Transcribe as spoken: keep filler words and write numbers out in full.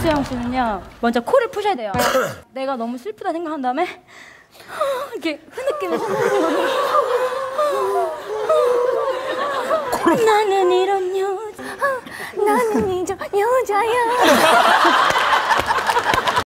이수영 씨는요 먼저 코를 푸셔야 돼요. 내가 너무 슬프다 생각한 다음에 이렇게 흐느끼면서 나는 이런 여자 나는 이런 여자야